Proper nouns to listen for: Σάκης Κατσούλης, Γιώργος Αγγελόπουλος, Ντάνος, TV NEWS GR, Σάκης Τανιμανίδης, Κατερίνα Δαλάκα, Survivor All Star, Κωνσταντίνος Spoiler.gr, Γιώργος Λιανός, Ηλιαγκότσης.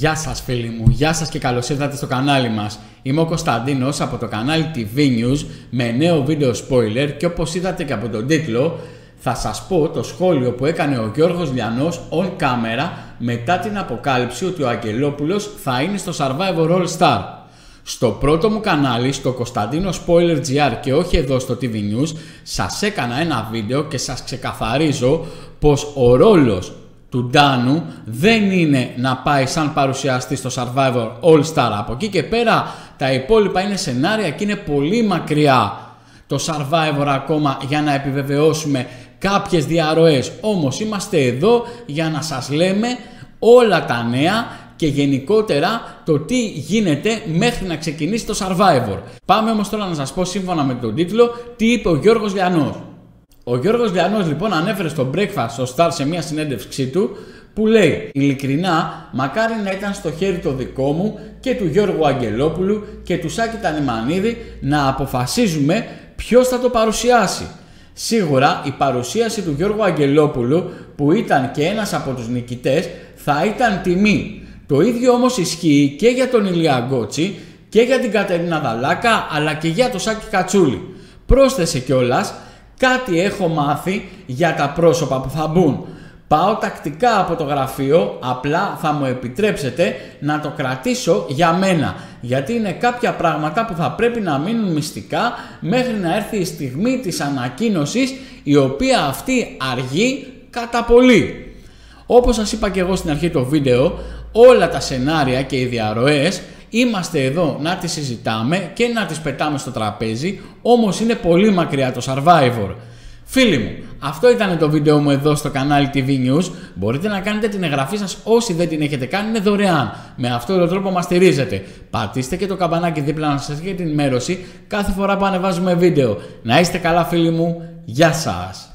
Γεια σας φίλοι μου, γεια σας και καλώς ήρθατε στο κανάλι μας. Είμαι ο Κωνσταντίνος από το κανάλι TV News με νέο βίντεο spoiler και όπως είδατε και από τον τίτλο θα σας πω το σχόλιο που έκανε ο Γιώργος Λιανός on camera μετά την αποκάλυψη ότι ο Αγγελόπουλος θα είναι στο Survivor All Star. Στο πρώτο μου κανάλι, στο Κωνσταντίνο Spoiler.gr και όχι εδώ στο TV News, σας έκανα ένα βίντεο και σας ξεκαθαρίζω πως ο ρόλος του Ντάνου δεν είναι να πάει σαν παρουσιαστή στο Survivor All Star. Από εκεί και πέρα τα υπόλοιπα είναι σενάρια και είναι πολύ μακριά το Survivor ακόμα για να επιβεβαιώσουμε κάποιες διαρροές. Όμως είμαστε εδώ για να σας λέμε όλα τα νέα και γενικότερα το τι γίνεται μέχρι να ξεκινήσει το Survivor. Πάμε όμως τώρα να σας πω σύμφωνα με τον τίτλο τι είπε ο Γιώργος Λιανός. Ο Γιώργος Λιανός λοιπόν ανέφερε στο Breakfast Star σε μια συνέντευξή του που λέει «Ειλικρινά, μακάρι να ήταν στο χέρι το δικό μου και του Γιώργου Αγγελόπουλου και του Σάκη Τανιμανίδη να αποφασίζουμε ποιος θα το παρουσιάσει». Σίγουρα η παρουσίαση του Γιώργου Αγγελόπουλου που ήταν και ένας από τους νικητές θα ήταν τιμή. Το ίδιο όμως ισχύει και για τον Ηλιαγκότση και για την Κατερίνα Δαλάκα αλλά και για τον Σάκη Κατσούλη. Πρόσθεσε κιόλας «Κάτι έχω μάθει για τα πρόσωπα που θα μπουν. Πάω τακτικά από το γραφείο, απλά θα μου επιτρέψετε να το κρατήσω για μένα. Γιατί είναι κάποια πράγματα που θα πρέπει να μείνουν μυστικά μέχρι να έρθει η στιγμή της ανακοίνωσης, η οποία αυτή αργεί κατά πολύ». Όπως σας είπα και εγώ στην αρχή το βίντεο, όλα τα σενάρια και οι διαρροές είμαστε εδώ να τις συζητάμε και να τις πετάμε στο τραπέζι, όμως είναι πολύ μακριά το Survivor. Φίλοι μου, αυτό ήταν το βίντεο μου εδώ στο κανάλι TV News. Μπορείτε να κάνετε την εγγραφή σας όσοι δεν την έχετε κάνει, είναι δωρεάν. Με αυτόν τον τρόπο μας στηρίζετε. Πατήστε και το καμπανάκι δίπλα να σας έρχεται την ενημέρωση κάθε φορά που ανεβάζουμε βίντεο. Να είστε καλά φίλοι μου, γεια σας!